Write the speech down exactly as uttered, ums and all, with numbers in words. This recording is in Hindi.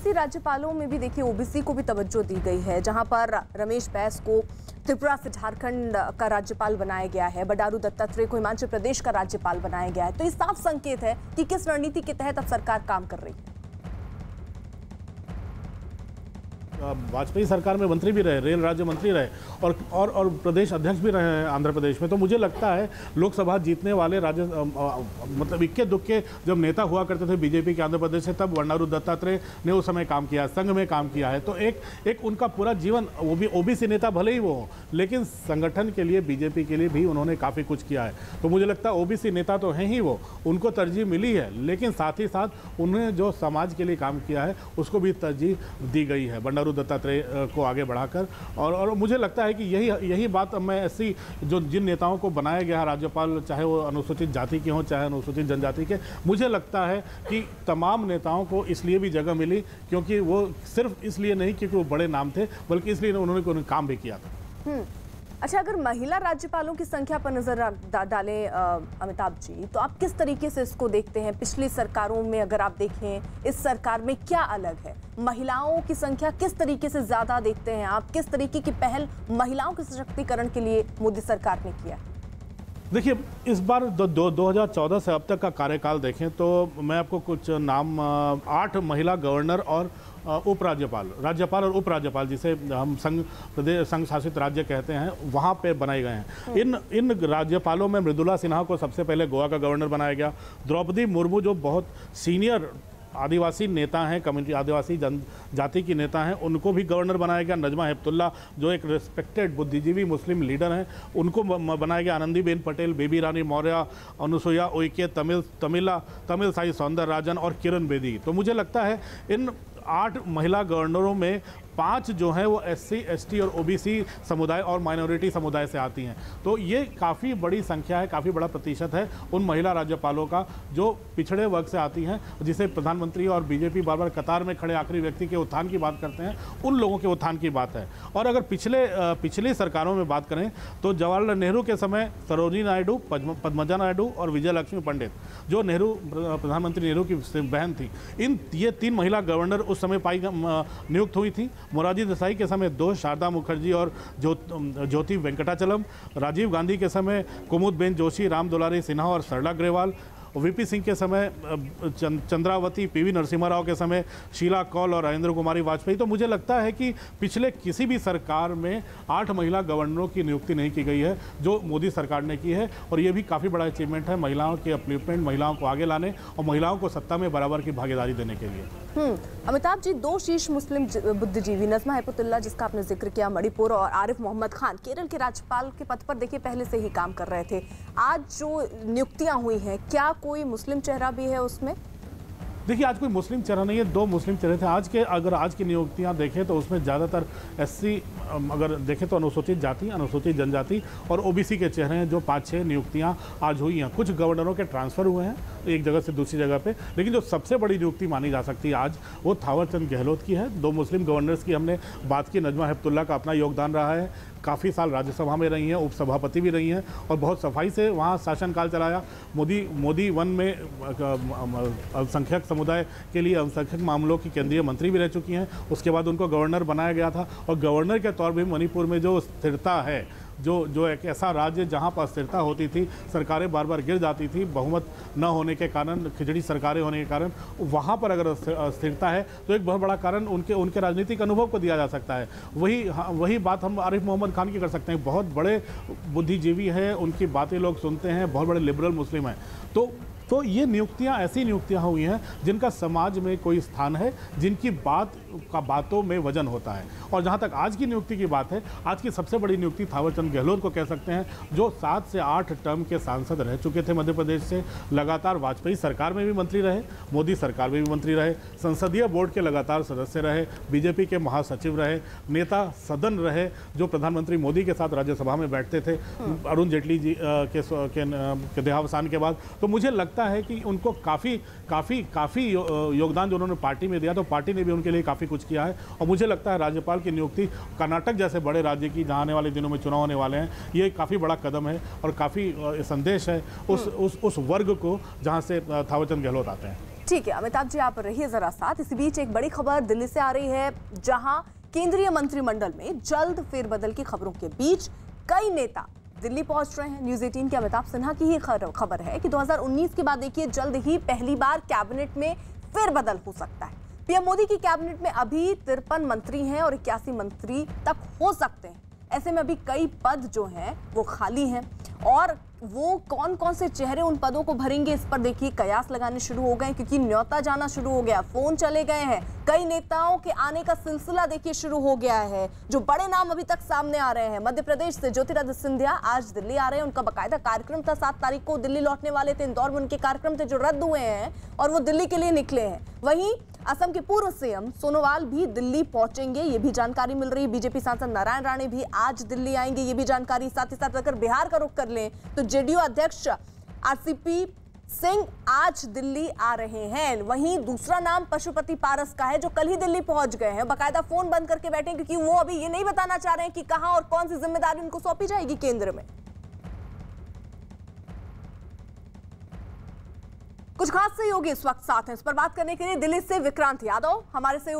ओबीसी राज्यपालों में भी देखिए ओबीसी को भी तवज्जो दी गई है, जहां पर रमेश बैस को त्रिपुरा से झारखंड का राज्यपाल बनाया गया है, बंडारू दत्तात्रेय को हिमाचल प्रदेश का राज्यपाल बनाया गया है। तो ये साफ संकेत है कि किस रणनीति के तहत अब सरकार काम कर रही है। वाजपेयी सरकार में मंत्री भी रहे, रेल राज्य मंत्री रहे और और और प्रदेश अध्यक्ष भी रहे हैं आंध्र प्रदेश में। तो मुझे लगता है लोकसभा जीतने वाले राज्य मतलब इक्के दुक्के जब नेता हुआ करते थे बीजेपी के आंध्र प्रदेश से, तब बंडारू दत्तात्रेय ने उस समय काम किया, संघ में काम किया है। तो एक एक उनका पूरा जीवन, वो भी ओबीसी नेता भले ही वो हो, लेकिन संगठन के लिए, बीजेपी के लिए भी उन्होंने काफ़ी कुछ किया है। तो मुझे लगता है ओबीसी नेता तो हैं ही वो, उनको तरजीह मिली है, लेकिन साथ ही साथ उन्हें जो समाज के लिए काम किया है उसको भी तरजीह दी गई है बंडारू दत्तात्रेय को आगे बढ़ाकर। और और मुझे लगता है कि यही यही बात मैं ऐसी जो जिन नेताओं को बनाया गया राज्यपाल, चाहे वो अनुसूचित जाति के हों चाहे अनुसूचित जनजाति के, मुझे लगता है कि तमाम नेताओं को इसलिए भी जगह मिली क्योंकि वो सिर्फ इसलिए नहीं क्योंकि वो बड़े नाम थे, बल्कि इसलिए उन्होंने काम भी किया था। अच्छा, अगर महिला राज्यपालों की संख्या पर नजर डा, डालें अमिताभ जी, तो आप किस तरीके से इसको देखते हैं? पिछली सरकारों में अगर आप देखें, इस सरकार में क्या अलग है? महिलाओं की संख्या किस तरीके से ज़्यादा देखते हैं आप? किस तरीके की पहल महिलाओं के सशक्तिकरण के लिए मोदी सरकार ने किया? देखिए, इस बार दो दो हज़ार चौदह से अब तक का कार्यकाल देखें तो मैं आपको कुछ नाम, आठ महिला गवर्नर और उपराज्यपाल, राज्यपाल और उपराज्यपाल जिसे हम संघ प्रदेश संघ शासित राज्य कहते हैं, वहाँ पे बनाए गए हैं। इन इन राज्यपालों में मृदुला सिन्हा को सबसे पहले गोवा का गवर्नर बनाया गया। द्रौपदी मुर्मू जो बहुत सीनियर आदिवासी नेता हैं, कम्युनिटी आदिवासी जनजाति की नेता हैं, उनको भी गवर्नर बनाया गया। नजमा हेपतुल्ला जो एक रिस्पेक्टेड बुद्धिजीवी मुस्लिम लीडर हैं, उनको बनाया गया। आनंदीबेन पटेल, बेबी रानी मौर्य, अनुसुईया उइके, तमिल तमिला तमिल साई सौंदर्य राजन और किरण बेदी। तो मुझे लगता है इन आठ महिला गवर्नरों में पाँच जो हैं वो एससी, एसटी और ओबीसी समुदाय और माइनॉरिटी समुदाय से आती हैं। तो ये काफ़ी बड़ी संख्या है, काफ़ी बड़ा प्रतिशत है उन महिला राज्यपालों का जो पिछड़े वर्ग से आती हैं, जिसे प्रधानमंत्री और बीजेपी बार बार कतार में खड़े आखिरी व्यक्ति के उत्थान की बात करते हैं, उन लोगों के उत्थान की बात है। और अगर पिछले पिछली सरकारों में बात करें तो जवाहरलाल नेहरू के समय सरोजिनी नायडू, पद्माजा नायडू और विजयलक्ष्मी पंडित जो नेहरू प्रधानमंत्री नेहरू की बहन थी, इन ये तीन महिला गवर्नर उस समय पाई नियुक्त हुई थी। मोरारजी देसाई के समय दो, शारदा मुखर्जी और ज्योति वेंकटाचलम। राजीव गांधी के समय कुमुद बेन जोशी, राम दुलारी सिन्हा और सरला ग्रेवाल। वीपी सिंह के समय चंद्रावती, पीवी नरसिम्हा राव के समय शीला कौल और राजेंद्र कुमारी वाजपेयी। तो मुझे लगता है कि पिछले किसी भी सरकार में आठ महिला गवर्नरों की नियुक्ति नहीं की गई है जो मोदी सरकार ने की है। और ये भी काफ़ी बड़ा अचीवमेंट है महिलाओं के अपलिफ्टमेंट, महिलाओं को आगे लाने और महिलाओं को सत्ता में बराबर की भागीदारी देने के लिए। अमिताभ जी, दो शीर्ष मुस्लिम बुद्धिजीवी नजमा हेपतुल्ला जिसका आपने जिक्र किया मणिपुर, और आरिफ मोहम्मद खान केरल के राज्यपाल के पद पर देखिए पहले से ही काम कर रहे थे। आज जो नियुक्तियाँ हुई हैं, क्या कोई मुस्लिम चेहरा भी है उसमें? देखिए, आज कोई मुस्लिम चेहरा नहीं है, दो मुस्लिम चेहरे थे। आज के अगर आज की नियुक्तियां देखें तो उसमें ज़्यादातर एससी, अगर देखें तो अनुसूचित जाति, अनुसूचित जनजाति और ओबीसी के चेहरे हैं जो पाँच छः नियुक्तियां आज हुई हैं। कुछ गवर्नरों के ट्रांसफ़र हुए हैं एक जगह से दूसरी जगह पे, लेकिन जो सबसे बड़ी नियुक्ति मानी जा सकती है आज, वो थावरचंद गहलोत की है। दो मुस्लिम गवर्नर्स की हमने बात की, नजमा हेपतुल्ला का अपना योगदान रहा है, काफ़ी साल राज्यसभा में रही हैं, उपसभापति भी रही हैं और बहुत सफाई से वहाँ शासनकाल चलाया। मोदी मोदी वन में अल्पसंख्यक समुदाय के लिए अल्पसंख्यक मामलों की केंद्रीय मंत्री भी रह चुकी हैं। उसके बाद उनको गवर्नर बनाया गया था और गवर्नर के तौर पर मणिपुर में जो स्थिरता है, जो जो एक ऐसा राज्य जहाँ पर अस्थिरता होती थी, सरकारें बार बार गिर जाती थी बहुमत न होने के कारण, खिचड़ी सरकारें होने के कारण, वहाँ पर अगर अस्थिरता है तो एक बहुत बड़ा कारण उनके उनके राजनीतिक अनुभव को दिया जा सकता है। वही वही बात हम आरिफ मोहम्मद खान की कर सकते हैं। बहुत बड़े बुद्धिजीवी हैं, उनकी बातें लोग सुनते हैं, बहुत बड़े लिबरल मुस्लिम हैं। तो तो ये नियुक्तियां ऐसी नियुक्तियां हुई हैं जिनका समाज में कोई स्थान है, जिनकी बात का बातों में वजन होता है। और जहां तक आज की नियुक्ति की बात है, आज की सबसे बड़ी नियुक्ति थावरचंद गहलोत को कह सकते हैं, जो सात से आठ टर्म के सांसद रह चुके थे मध्य प्रदेश से, लगातार वाजपेयी सरकार में भी मंत्री रहे, मोदी सरकार में भी मंत्री रहे, संसदीय बोर्ड के लगातार सदस्य रहे, बीजेपी के महासचिव रहे, नेता सदन रहे, जो प्रधानमंत्री मोदी के साथ राज्यसभा में बैठते थे अरुण जेटली जी के देहावसान के बाद। तो मुझे लगता है कि उनको काफ़ी काफ़ी काफ़ी योगदान जो उन्होंने पार्टी में दिया, तो पार्टी ने भी उनके लिए काफ़ी कुछ किया है। और मुझे लगता है राज्यपाल की नियुक्ति कर्नाटक जैसे बड़े राज्य की, जहाँ आने वाले दिनों में चुनाव होने वाले हैं, ये काफ़ी बड़ा कदम है और काफ़ी संदेश है उस उस उस वर्ग को जहाँ से थावरचंद गहलोत आते हैं। ठीक है अमिताभ जी, आप रहिए जरा साथ। इस बीच एक बड़ी खबर दिल्ली से आ रही है, जहां केंद्रीय मंत्रिमंडल में जल्द फेरबदल की खबरों के बीच कई नेता दिल्ली पहुंच रहे हैं। न्यूज एटीन के अमिताभ सिन्हा की ही खबर है कि दो हज़ार उन्नीस के बाद देखिए जल्द ही पहली बार कैबिनेट में फेरबदल हो सकता है। पीएम मोदी की कैबिनेट में अभी तिरपन मंत्री हैं और इक्यासी मंत्री तक हो सकते हैं। ऐसे में अभी कई पद जो हैं वो खाली हैं और वो कौन कौन से चेहरे उन पदों को भरेंगे, इस पर देखिए कयास लगाने शुरू हो गए, क्योंकि न्योता जाना शुरू हो गया, फोन चले गए हैं, कई नेताओं के आने का सिलसिला देखिए शुरू हो गया है। जो बड़े नाम अभी तक सामने आ रहे हैं, मध्य प्रदेश से ज्योतिरादित्य सिंधिया आज दिल्ली आ रहे हैं। उनका बाकायदा कार्यक्रम था, सात तारीख को दिल्ली लौटने वाले थे, इंदौर में उनके कार्यक्रम थे जो रद्द हुए हैं और वो दिल्ली के लिए निकले हैं। वहीं असम के पूर्व सीएम सोनोवाल भी दिल्ली पहुंचेंगे, ये भी जानकारी मिल रही है। बीजेपी सांसद नारायण राणे भी आज दिल्ली आएंगे, ये भी जानकारी। साथ ही साथ अगर बिहार का रुख कर लें तो जेडीयू अध्यक्ष आरसीपी सिंह आज दिल्ली आ रहे हैं। वहीं दूसरा नाम पशुपति पारस का है, जो कल ही दिल्ली पहुंच गए हैं, बाकायदा फोन बंद करके बैठे हैं, क्योंकि वो अभी ये नहीं बताना चाह रहे हैं कि कहां और कौन सी जिम्मेदारी उनको सौंपी जाएगी केंद्र में। कुछ खास सहयोगी इस वक्त साथ हैं, इस पर बात करने के लिए दिल्ली से विक्रांत यादव हमारे सहयोगी।